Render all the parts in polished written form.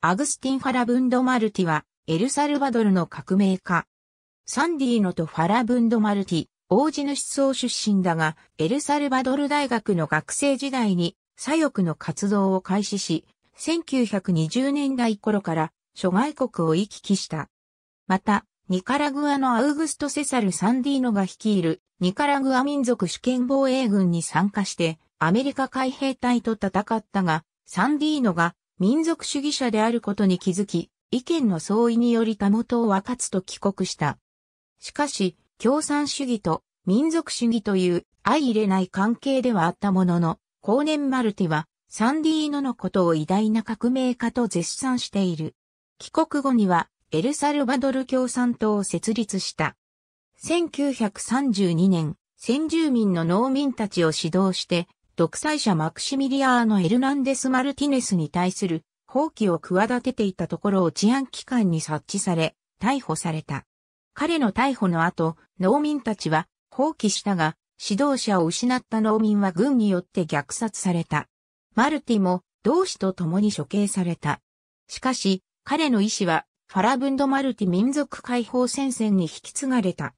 アグスティン・ファラブンド・マルティは、エルサルバドルの革命家。サンディーノとファラブンド・マルティ、大地主層出身だが、エルサルバドル大学の学生時代に、左翼の活動を開始し、1920年代頃から諸外国を行き来した。また、ニカラグアのアウグスト・セサル・サンディーノが率いるニカラグア民族主権防衛軍に参加してアメリカ海兵隊と戦ったが、サンディーノが民族主義者であることに気づき、意見の相違によりたもとを分かつと帰国した。しかし、共産主義と民族主義という相入れない関係ではあったものの、後年マルティはサンディーノのことを偉大な革命家と絶賛している。帰国後にはエルサルバドル共産党を設立した。1932年、先住民の農民たちを指導して、独裁者マクシミリアーノ・エルナンデス・マルティネスに対する蜂起を企てていたところを治安機関に察知され、逮捕された。彼の逮捕の後、農民たちは蜂起したが、指導者を失った農民は軍によって虐殺された。マルティも同志と共に処刑された。しかし、彼の意志はファラブンド・マルティ民族解放戦線に引き継がれた。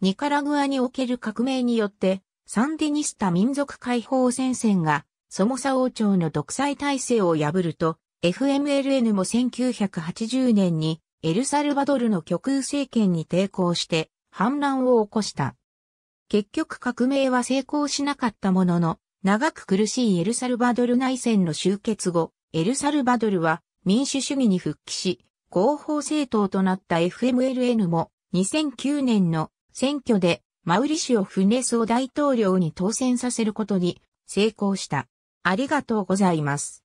ニカラグアにおける革命によって、サンディニスタ民族解放戦線がソモサ王朝の独裁体制を破ると、FMLN も1980年にエルサルバドルの極右政権に抵抗して反乱を起こした。結局革命は成功しなかったものの、長く苦しいエルサルバドル内戦の終結後、エルサルバドルは民主主義に復帰し、合法政党となった FMLN も2009年の選挙でマウリシオ・フネスを大統領に当選させることに成功した。ありがとうございます。